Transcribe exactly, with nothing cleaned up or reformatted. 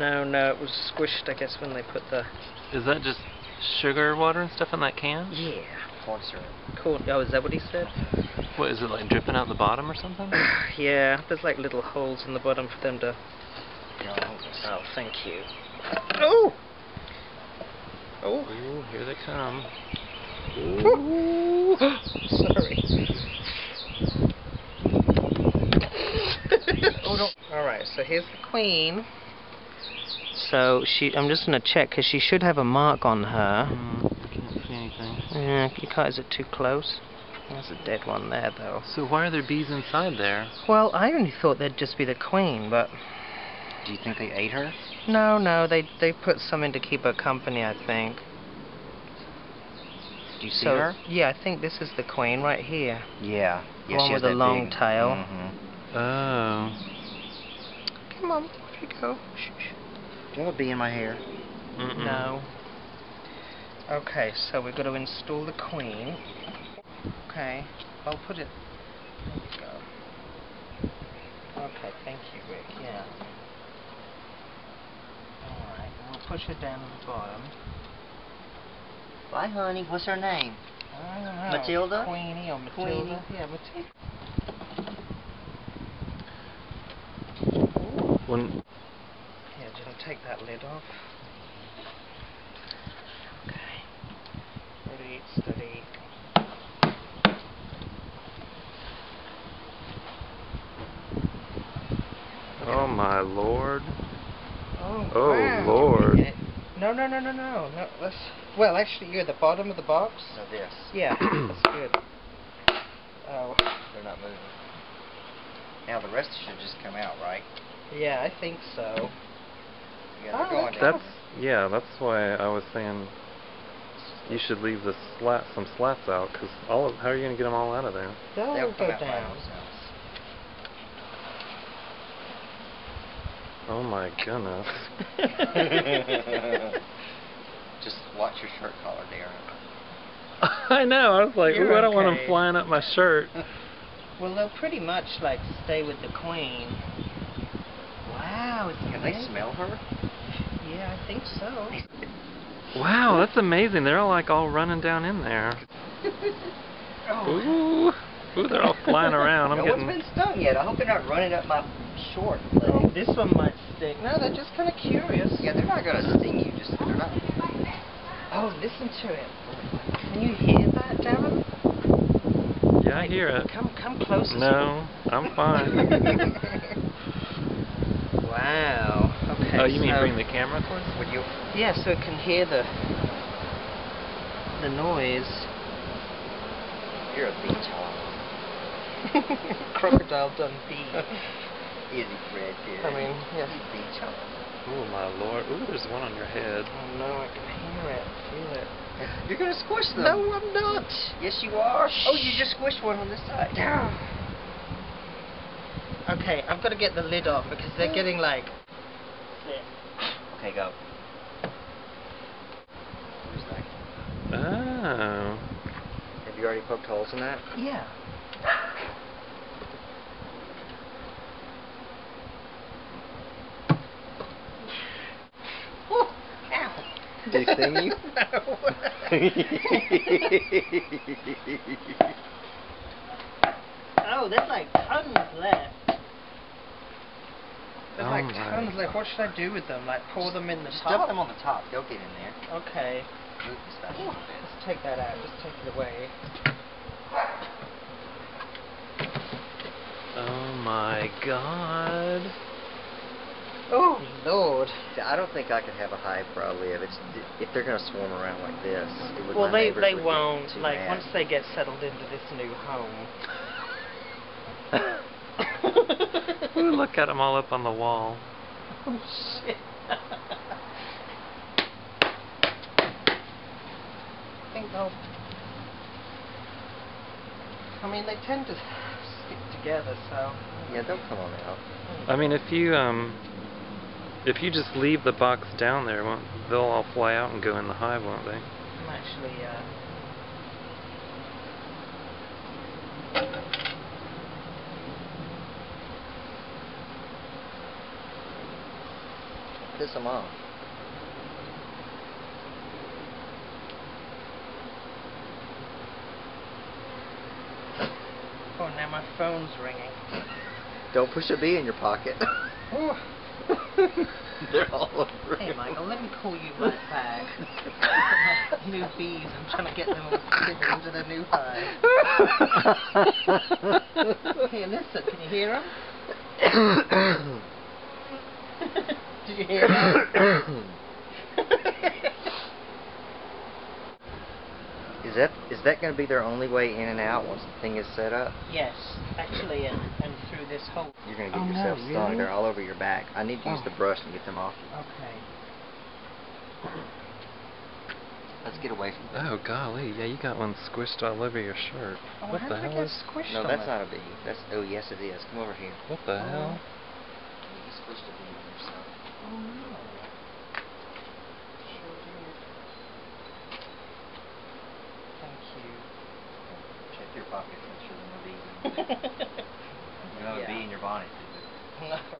No, no, it was squished, I guess, when they put the... Is that just sugar water and stuff in that can? Yeah. Corn syrup. Corn, oh, is that what he said? What, is it like dripping out the bottom or something? Yeah, there's like little holes in the bottom for them to... Oh, thank you. Oh! Oh! Ooh, here they come. Ooh. Sorry. Oh, no. Alright, so here's the queen. So, she, I'm just going to check, because she should have a mark on her. Mm, I can't see anything. Yeah, you can't, is it too close? There's a dead one there, though. So why are there bees inside there? Well, I only thought they'd just be the queen, but... Do you think they ate her? No, no, they they put some in to keep her company, I think. Do you see so, her? Yeah, I think this is the queen right here. Yeah. The yeah, one with the long big... tail. Mm-hmm. Oh. Come on, here you go. Shh, shh. Do you have a bee in my hair? Mm-mm. No. Okay, so we've got to install the queen. Okay, I'll put it... There we go. Okay, thank you, Rick, yeah. Alright, we'll push her down to the bottom. Bye, honey. What's her name? I don't know. Matilda? Queenie or Matilda? Queenie. Yeah, Matilda. One. Yeah, just take that lid off. Okay. Ready, steady. Oh, my Lord. Oh, oh wow. Lord. No, no, no, no, no. no let's, well, actually, you're at the bottom of the box. No, this. Yeah, that's good. Oh. They're not moving. Now, the rest should just come out, right? Yeah, I think so. Yeah, they're oh, going that's, that's Yeah, that's why I was saying you should leave the slat, some slats out, because all of, how are you going to get them all out of there? They'll, They'll go down. down. Oh my goodness. Just watch your shirt collar, Darren. I know, I was like, ooh, I don't okay. want them flying up my shirt. Well, they'll pretty much, like, stay with the queen. Wow, it's Can amazing. they smell her? Yeah, I think so. Wow, that's amazing. They're all, like, all running down in there. Oh. Ooh. Ooh, they're all flying around. I'm no getting... one's been stung yet. I hope they're not running up my... short leg. Oh, this one might sting. No, they're just kind of curious. Yeah, they're not going to sting you. Just they're not. Oh, listen to it. Can you hear that, Darren? Yeah, I hear it. Come, come closer. No, I'm fine. Wow. Okay. Oh, you mean so bring the camera close? Would you? Yeah, so it can hear the the noise. You're a bee child. Crocodile done bee. Easy, Fred, dude. I mean, yes. Oh, my Lord. Ooh, there's one on your head. Oh, no, I can hear it. Feel it. You're going to squish them. No, I'm not. Yes, you are. Shh. Oh, you just squished one on this side. Down. Okay, I've got to get the lid off because they're getting, like... Okay, go. Who's that? Oh. Have you already poked holes in that? Yeah. Did he sting you? No. Oh, there's like tons left. There's oh like tons left. What should I do with them? Like pour them in the Just top? Dump them on the top. They'll get in there. Okay. Let's take that out. Just take it away. Oh my God. Oh, Lord. I don't think I could have a hive probably if it's if they're going to swarm around like this. It would well, they, they won't. Like, mad. once they get settled into this new home. Ooh, look at them all up on the wall. Oh, shit. I think they'll... I mean, they tend to stick together, so... Yeah, they'll come on out. I mean, if you, um... If you just leave the box down there, won't, they'll all fly out and go in the hive, won't they? I'm actually, uh... this amount. Oh, now my phone's ringing. Don't push a bee in your pocket. They're all over. Hey, Michael, let me pull you my bag. New bees. I'm trying to get them into the new hive. Hey, listen, can you hear them? Did you hear that? Is that is that going to be their only way in and out once the thing is set up? Yes, actually, and, and through this hole. You're going to get oh yourself no, stung. Really? They're all over your back. I need to oh. use the brush to get them off. Okay. Let's get away from that. Oh golly, yeah, you got one squished all over your shirt. Oh, what the hell is squished? No, that's not a bee. That's oh yes it is. Come over here. What the oh. hell? You squished a bee on yourself. Oh no. Your pocket, make sure there's no bees in there. There's not a bee in your bonnet.